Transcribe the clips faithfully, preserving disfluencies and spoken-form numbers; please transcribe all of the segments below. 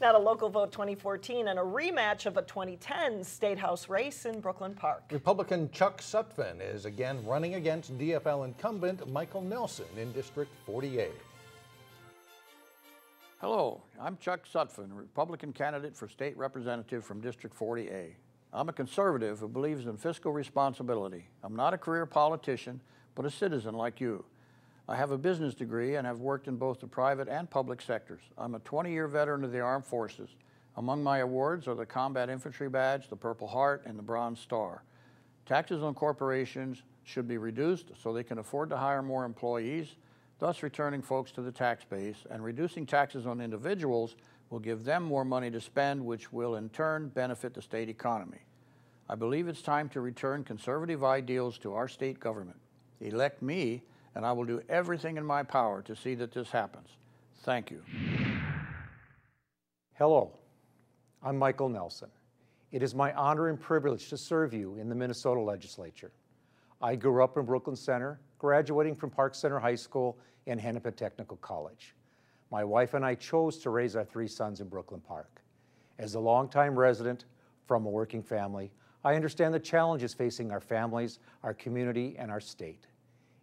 Now to local vote twenty fourteen and a rematch of a twenty ten State House race in Brooklyn Park. Republican Chuck Sutphen is again running against D F L incumbent Michael Nelson in District forty-eight. Hello, I'm Chuck Sutphen, Republican candidate for state representative from District forty A. I'm a conservative who believes in fiscal responsibility. I'm not a career politician, but a citizen like you. I have a business degree and have worked in both the private and public sectors. I'm a twenty-year veteran of the Armed Forces. Among my awards are the Combat Infantry Badge, the Purple Heart, and the Bronze Star. Taxes on corporations should be reduced so they can afford to hire more employees, thus returning folks to the tax base, and reducing taxes on individuals will give them more money to spend, which will in turn benefit the state economy. I believe it's time to return conservative ideals to our state government. Elect me, and I will do everything in my power to see that this happens. Thank you. Hello, I'm Michael Nelson. It is my honor and privilege to serve you in the Minnesota Legislature. I grew up in Brooklyn Center, graduating from Park Center High School and Hennepin Technical College. My wife and I chose to raise our three sons in Brooklyn Park. As a longtime resident from a working family, I understand the challenges facing our families, our community, and our state.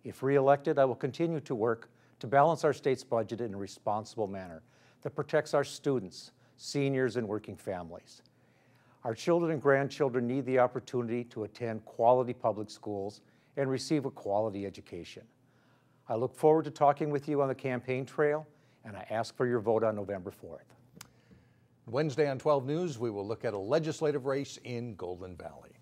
If re-elected, I will continue to work to balance our state's budget in a responsible manner that protects our students, seniors, and working families. Our children and grandchildren need the opportunity to attend quality public schools and receive a quality education. I look forward to talking with you on the campaign trail, and I ask for your vote on November fourth. Wednesday on twelve News, we will look at a legislative race in Golden Valley.